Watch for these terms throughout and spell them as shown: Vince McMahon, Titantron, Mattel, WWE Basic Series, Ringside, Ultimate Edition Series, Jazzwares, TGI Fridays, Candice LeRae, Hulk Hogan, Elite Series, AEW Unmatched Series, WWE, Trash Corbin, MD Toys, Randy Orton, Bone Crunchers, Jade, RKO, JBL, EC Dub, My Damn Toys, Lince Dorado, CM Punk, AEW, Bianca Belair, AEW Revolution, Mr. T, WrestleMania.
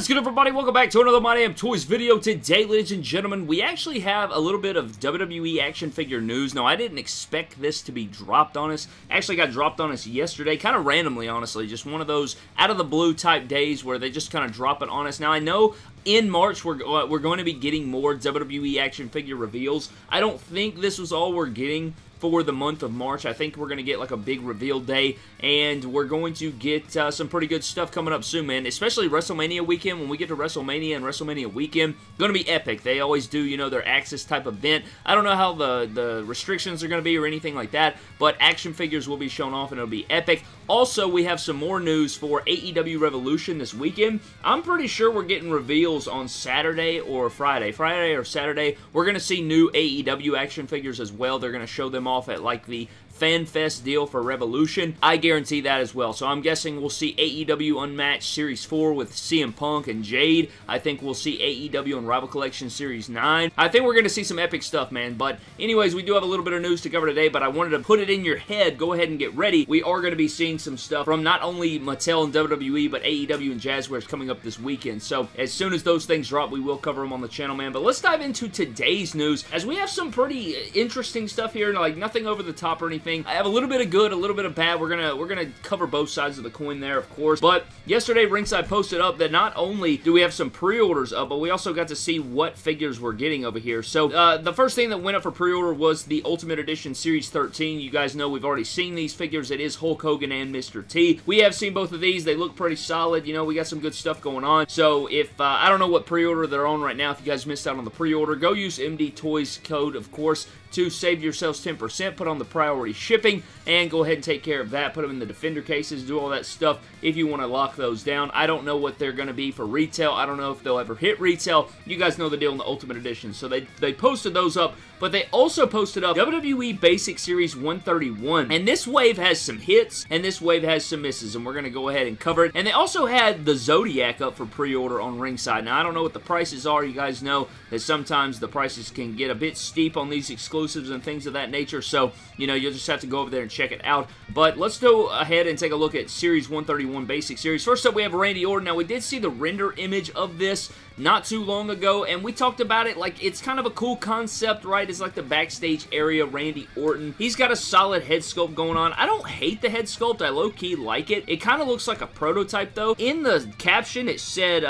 What's good, everybody? Welcome back to another My Damn Toys video. Today, ladies and gentlemen, we actually have a little bit of WWE action figure news. Now, I didn't expect this to be dropped on us. Actually, got dropped on us yesterday, kind of randomly, honestly. Just one of those out-of-the-blue type days where they just kind of drop it on us. Now, I know in March, we're going to be getting more WWE action figure reveals. I don't think this was all we're getting for the month of March. I think we're going to get like a big reveal day, and we're going to get some pretty good stuff coming up soon, man. Especially WrestleMania weekend. When we get to WrestleMania and WrestleMania weekend, going to be epic. They always do, you know, their Access type event. I don't know how the restrictions are going to be or anything like that, but action figures will be shown off, and it'll be epic. Also, we have some more news for AEW Revolution this weekend. I'm pretty sure we're getting reveals on Saturday or Friday. Friday or Saturday, we're going to see new AEW action figures as well. They're going to show them off at like the Fan Fest deal for Revolution. I guarantee that as well. So I'm guessing we'll see AEW Unmatched Series 4 with CM Punk and Jade. I think we'll see AEW Unrival Collection Series 9. I think we're going to see some epic stuff, man. But anyways, we do have a little bit of news to cover today, but I wanted to put it in your head. Go ahead and get ready. We are going to be seeing some stuff from not only Mattel and WWE, but AEW and Jazzwares coming up this weekend. So as soon as those things drop, we will cover them on the channel, man. But let's dive into today's news, as we have some pretty interesting stuff here, like nothing over the top or anything. I have a little bit of good, a little bit of bad. We're gonna cover both sides of the coin there, of course. But yesterday, Ringside posted up that not only do we have some pre-orders up, but we also got to see what figures we're getting over here. So the first thing that went up for pre-order was the Ultimate Edition Series 13. You guys know we've already seen these figures. It is Hulk Hogan and Mr. T. We have seen both of these. They look pretty solid. You know, we got some good stuff going on. So if I don't know what pre-order they're on right now. If you guys missed out on the pre-order, go use MD Toys code, of course, to save yourselves 10%. Put on the priority shipping and go ahead and take care of that. Put them in the Defender cases, do all that stuff if you want to lock those down. I don't know what they're going to be for retail. I don't know if they'll ever hit retail. You guys know the deal in the Ultimate Edition. So they posted those up, but they also posted up WWE Basic Series 131. And this wave has some hits, and this wave has some misses, and we're going to go ahead and cover it. And they also had the Zodiac up for pre-order on Ringside. Now, I don't know what the prices are. You guys know that sometimes the prices can get a bit steep on these exclusives and things of that nature. So, you know, you'll just have to go over there and check it out. But let's go ahead and take a look at Series 131 Basic Series. First up, we have Randy Orton. Now, we did see the render image of this not too long ago, and we talked about it. Like, it's kind of a cool concept, right? It's like the backstage area, Randy Orton. He's got a solid head sculpt going on. I don't hate the head sculpt. I low-key like it. It kind of looks like a prototype, though. In the caption, it said,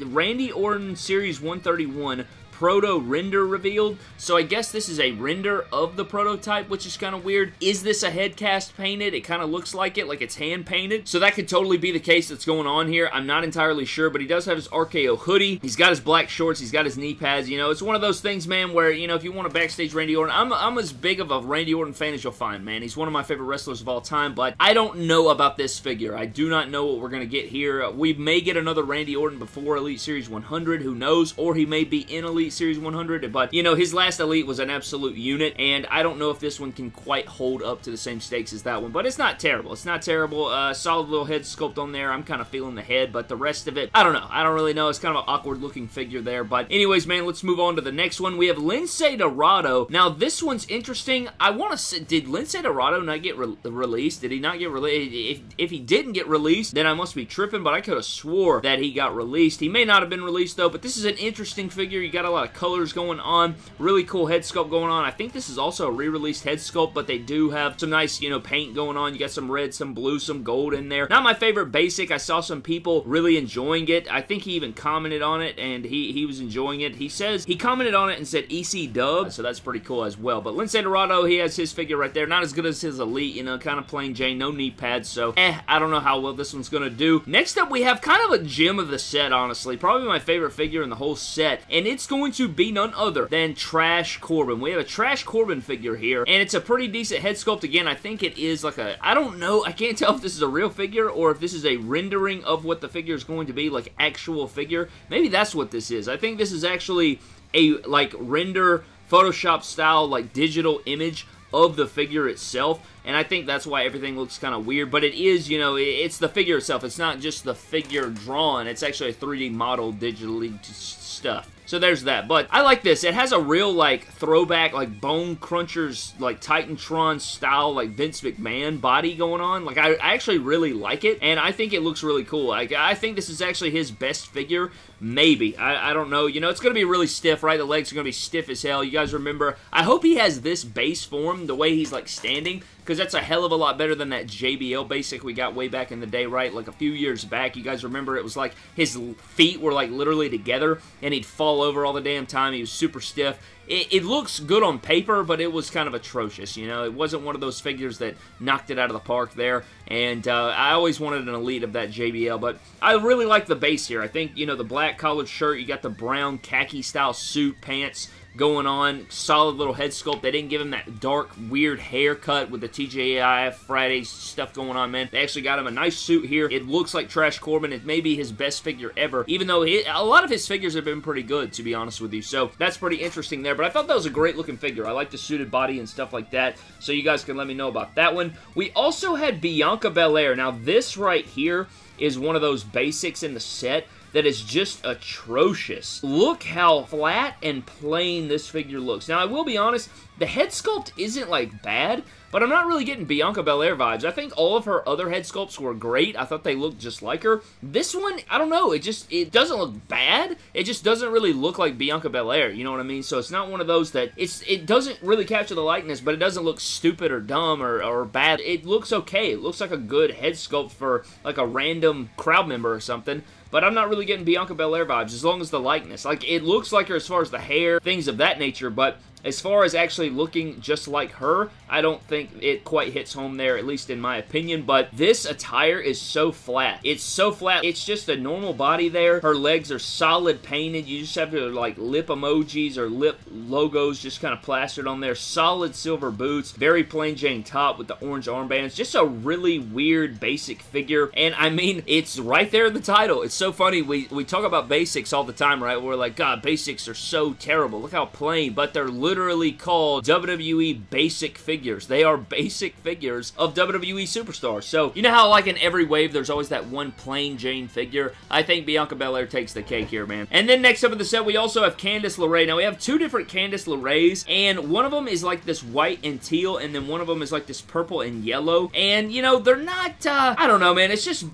Randy Orton Series 131 proto render revealed. So I guess this is a render of the prototype, which is kind of weird. Is this a head cast painted? It kind of looks like it, like it's hand painted. So that could totally be the case that's going on here. I'm not entirely sure, but he does have his RKO hoodie. He's got his black shorts. He's got his knee pads. You know, it's one of those things, man, where, you know, if you want a backstage Randy Orton, I'm as big of a Randy Orton fan as you'll find, man. He's one of my favorite wrestlers of all time, but I don't know about this figure. I do not know what we're going to get here. We may get another Randy Orton before Elite Series 100, who knows, or he may be in Elite Series 100, but, you know, his last Elite was an absolute unit, and I don't know if this one can quite hold up to the same stakes as that one, but it's not terrible. It's not terrible. Solid little head sculpt on there. I'm kind of feeling the head, but the rest of it, I don't know. I don't really know. It's kind of an awkward-looking figure there, but anyways, man, let's move on to the next one. We have Lince Dorado. Now, this one's interesting. I want to say, did Lince Dorado not get released? Did he not get released? If he didn't get released, then I must be tripping, but I could have swore that he got released. He may not have been released, though, but this is an interesting figure. You got a lot of colors going on, really cool head sculpt going on. I think this is also a re-released head sculpt, but they do have some nice, you know, paint going on. You got some red, some blue, some gold in there. Not my favorite basic. I saw some people really enjoying it. I think he even commented on it, and he was enjoying it. He says, he commented on it and said EC Dub, so that's pretty cool as well. But Lince Dorado, he has his figure right there. Not as good as his Elite, you know, kind of plain Jane, no knee pads, so I don't know how well this one's gonna do. Next up, we have kind of a gem of the set, honestly. Probably my favorite figure in the whole set, and it's going to be none other than Trash Corbin. We have a Trash Corbin figure here, and it's a pretty decent head sculpt. Again, I think it is like a, I don't know, I can't tell if this is a real figure or if this is a rendering of what the figure is going to be, like actual figure. Maybe that's what this is. I think this is actually a, like, render Photoshop style, like, digital image of the figure itself. And I think that's why everything looks kind of weird. But it is, you know, it's the figure itself. It's not just the figure drawn. It's actually a 3D model digitally stuff. So there's that. But I like this. It has a real, like, throwback, like, Bone Crunchers, like, Titantron style, like, Vince McMahon body going on. Like, I actually really like it, and I think it looks really cool. Like, I think this is actually his best figure, maybe. I don't know. You know, it's going to be really stiff, right? The legs are going to be stiff as hell. You guys remember, I hope he has this base form, the way he's, like, standing, because that's a hell of a lot better than that JBL basic we got way back in the day, right? Like, a few years back, you guys remember, it was like his feet were, like, literally together, and he'd fall over all the damn time. He was super stiff. It looks good on paper, but it was kind of atrocious, you know? It wasn't one of those figures that knocked it out of the park there, and I always wanted an Elite of that JBL, but I really like the base here. I think, you know, the black collared shirt, you got the brown khaki-style suit, pants going on, solid little head sculpt. They didn't give him that dark, weird haircut with the TGI Fridays stuff going on, man. They actually got him a nice suit here. It looks like Trash Corbin. It may be his best figure ever, even though a lot of his figures have been pretty good, to be honest with you. So that's pretty interesting there, but I thought that was a great-looking figure. I like the suited body and stuff like that, so you guys can let me know about that one. We also had Bianca Belair. Now, this right here is one of those basics in the set that is just atrocious. Look how flat and plain this figure looks. Now, I will be honest, the head sculpt isn't, like, bad, but I'm not really getting Bianca Belair vibes. I think all of her other head sculpts were great. I thought they looked just like her. This one, I don't know, it doesn't look bad. It just doesn't really look like Bianca Belair, you know what I mean? So it's not one of those that, it doesn't really capture the likeness, but it doesn't look stupid or dumb or bad. It looks okay. It looks like a good head sculpt for, like, a random crowd member or something. But I'm not really getting Bianca Belair vibes, as long as the likeness. Like, it looks like her as far as the hair, things of that nature, but as far as actually looking just like her, I don't think it quite hits home there, at least in my opinion. But this attire is so flat. It's so flat. It's just a normal body there. Her legs are solid painted. You just have to, like, lip emojis or lip logos just kind of plastered on there. Solid silver boots. Very plain Jane top with the orange armbands. Just a really weird basic figure. And, I mean, it's right there in the title. It's so funny. We talk about basics all the time, right? We're like, God, basics are so terrible. Look how plain. But they're literally called WWE Basic Figures. They are basic figures of WWE superstars. So, you know how, like, in every wave, there's always that one plain Jane figure? I think Bianca Belair takes the cake here, man. And then next up in the set, we also have Candice LeRae. Now, we have two different Candice LeRaes, and one of them is, like, this white and teal, and then one of them is, like, this purple and yellow. And, you know, they're not, I don't know, man. It's just,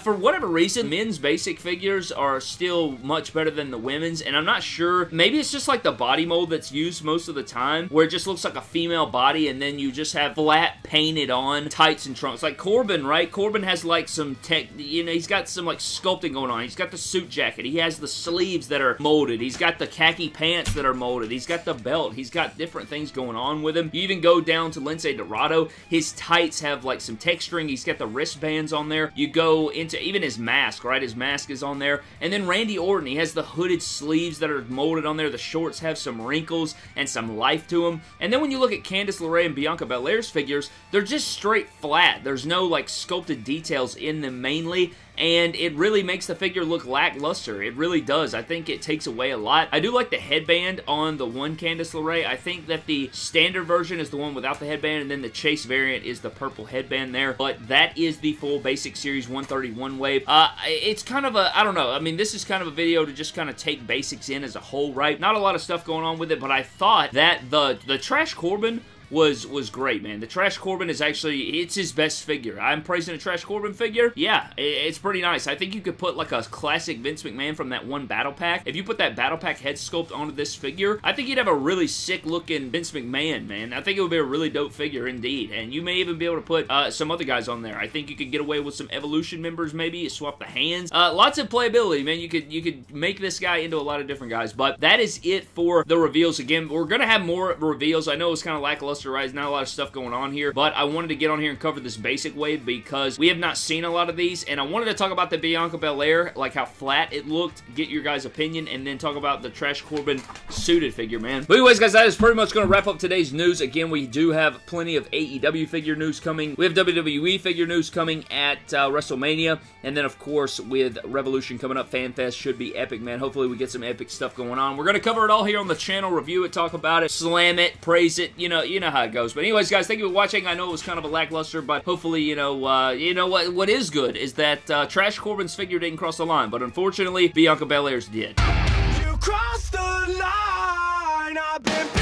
for whatever reason, men's basic figures are still much better than the women's, and I'm not sure. Maybe it's just like the body mold that's used most of the time, where it just looks like a female body, and then you just have flat painted on tights and trunks. Like Corbin, right? Corbin has, like, some tech, you know, he's got some, like, sculpting going on. He's got the suit jacket. He has the sleeves that are molded. He's got the khaki pants that are molded. He's got the belt. He's got different things going on with him. You even go down to Lince Dorado. His tights have, like, some texturing. He's got the wristbands on there. You go into even his mask, right? His mask is on there. And then Randy Orton, he has the hooded sleeves that are molded on there. The shorts have some wrinkles and some life to them. And then when you look at Candice LeRae and Bianca Belair's figures, they're just straight flat. There's no, like, sculpted details in them mainly, and it really makes the figure look lackluster. It really does. I think it takes away a lot. I do like the headband on the one Candice LeRae. I think that the standard version is the one without the headband, and then the Chase variant is the purple headband there. But that is the full Basic Series 131 wave. It's kind of a, I don't know. I mean, this is kind of a video to just kind of take basics in as a whole, right? Not a lot of stuff going on with it, but I thought that the Trash Corbin was great, man. The Trash Corbin is actually, it's his best figure. I'm praising a Trash Corbin figure. Yeah, it's pretty nice. I think you could put, like, a classic Vince McMahon from that one battle pack. If you put that battle pack head sculpt onto this figure, I think you'd have a really sick looking Vince McMahon, man. I think it would be a really dope figure indeed. And you may even be able to put some other guys on there. I think you could get away with some Evolution members maybe, swap the hands. Lots of playability, man. You could make this guy into a lot of different guys. But that is it for the reveals. Again, we're gonna have more reveals. I know it's kind of lackluster, right? Not a lot of stuff going on here, but I wanted to get on here and cover this basic wave because we have not seen a lot of these, and I wanted to talk about the Bianca Belair, like how flat it looked, get your guys' opinion, and then talk about the Trash Corbin suited figure, man. But anyways, guys, that is pretty much going to wrap up today's news. Again, we do have plenty of AEW figure news coming. We have WWE figure news coming at WrestleMania, and then, of course, with Revolution coming up, Fan Fest should be epic, man. Hopefully, we get some epic stuff going on. We're going to cover it all here on the channel, review it, talk about it, slam it, praise it, you know how it goes. But anyways, guys, thank you for watching. I know it was kind of a lackluster, but hopefully, what is good is that Trash Corbin's figure didn't cross the line, but unfortunately, Bianca Belair's did. crossed the line. I've been